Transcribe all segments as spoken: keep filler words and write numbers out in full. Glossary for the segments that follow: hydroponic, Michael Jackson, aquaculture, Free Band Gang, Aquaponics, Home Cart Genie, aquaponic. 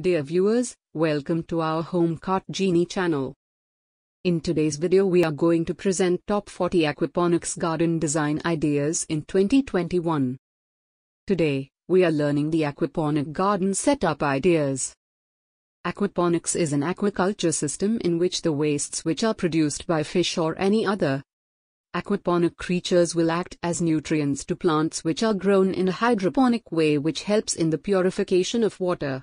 Dear viewers, welcome to our Home Cart Genie channel. In today's video we are going to present top forty aquaponics garden design ideas in twenty twenty-one. Today, we are learning the aquaponic garden setup ideas. Aquaponics is an aquaculture system in which the wastes which are produced by fish or any other aquaponic creatures will act as nutrients to plants which are grown in a hydroponic way, which helps in the purification of water.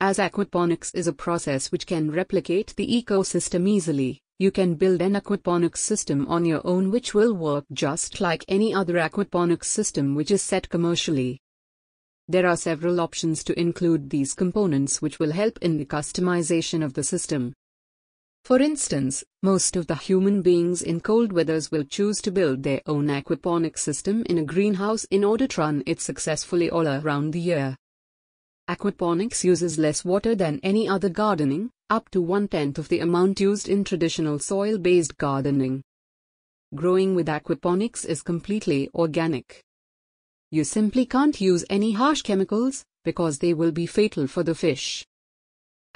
As aquaponics is a process which can replicate the ecosystem easily, you can build an aquaponics system on your own which will work just like any other aquaponics system which is set commercially. There are several options to include these components which will help in the customization of the system. For instance, most of the human beings in cold weathers will choose to build their own aquaponic system in a greenhouse in order to run it successfully all around the year. Aquaponics uses less water than any other gardening, up to one-tenth of the amount used in traditional soil-based gardening. Growing with aquaponics is completely organic. You simply can't use any harsh chemicals, because they will be fatal for the fish.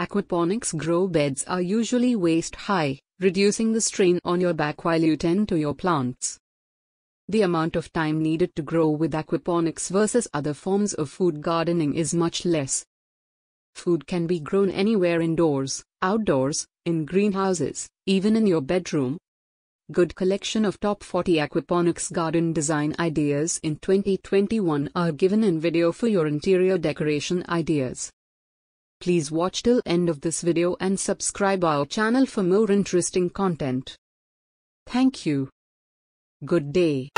Aquaponics grow beds are usually waist-high, reducing the strain on your back while you tend to your plants. The amount of time needed to grow with aquaponics versus other forms of food gardening is much less. Food can be grown anywhere indoors, outdoors, in greenhouses, even in your bedroom. Good collection of top forty aquaponics garden design ideas in twenty twenty-one are given in video for your interior decoration ideas. Please watch till end of this video and subscribe our channel for more interesting content. Thank you. Good day.